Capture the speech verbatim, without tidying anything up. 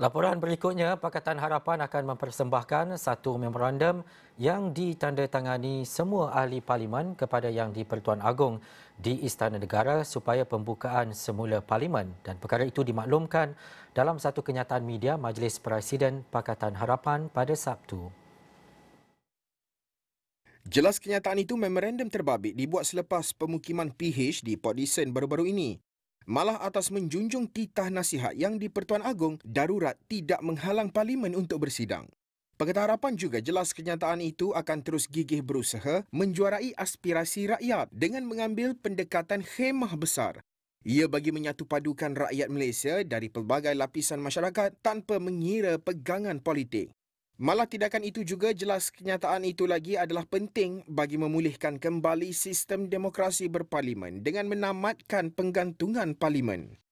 Laporan berikutnya, Pakatan Harapan akan mempersembahkan satu memorandum yang ditandatangani semua ahli Parlimen kepada Yang di-Pertuan Agong di Istana Negara supaya pembukaan semula Parlimen, dan perkara itu dimaklumkan dalam satu kenyataan media Majlis Presiden Pakatan Harapan pada Sabtu. Jelas kenyataan itu, memorandum terbabit dibuat selepas pemukiman P H di Port Dickson baru-baru ini. Malah atas menjunjung titah nasihat Yang di-Pertuan Agong, darurat tidak menghalang Parlimen untuk bersidang. Pakatan Harapan juga jelas kenyataan itu akan terus gigih berusaha menjuarai aspirasi rakyat dengan mengambil pendekatan khemah besar. Ia bagi menyatupadukan rakyat Malaysia dari pelbagai lapisan masyarakat tanpa mengira pegangan politik. Malah tindakan itu juga jelas kenyataan itu lagi adalah penting bagi memulihkan kembali sistem demokrasi berparlimen dengan menamatkan penggantungan parlimen.